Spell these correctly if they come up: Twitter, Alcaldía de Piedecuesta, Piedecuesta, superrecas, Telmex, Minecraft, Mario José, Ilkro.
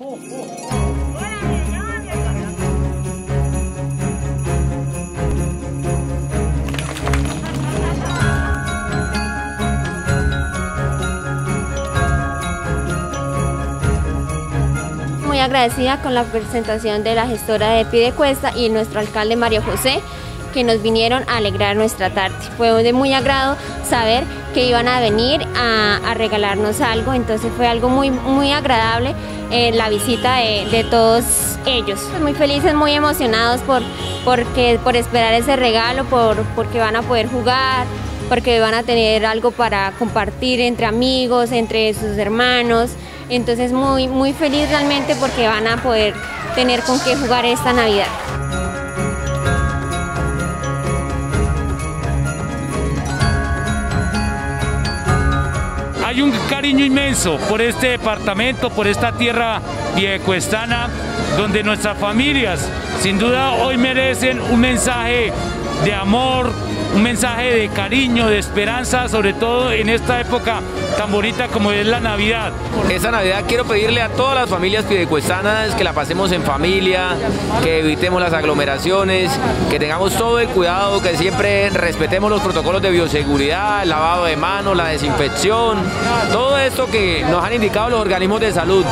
Muy agradecida con la presentación de la gestora de Piedecuesta y nuestro alcalde Mario José, que nos vinieron a alegrar nuestra tarde. Fue de muy agrado saber que iban a venir a regalarnos algo, entonces fue algo muy agradable la visita de todos ellos. Muy felices, muy emocionados por esperar ese regalo, porque van a poder jugar, porque van a tener algo para compartir entre amigos, entre sus hermanos. Entonces muy feliz realmente porque van a poder tener con qué jugar esta Navidad. Hay un cariño inmenso por este departamento, por esta tierra piedecuestana, donde nuestras familias sin duda hoy merecen un mensaje de amor, un mensaje de cariño, de esperanza, sobre todo en esta época tan bonita como es la Navidad. Esta Navidad quiero pedirle a todas las familias piedecuestanas que la pasemos en familia, que evitemos las aglomeraciones, que tengamos todo el cuidado, que siempre respetemos los protocolos de bioseguridad, el lavado de manos, la desinfección, todo esto que nos han indicado los organismos de salud.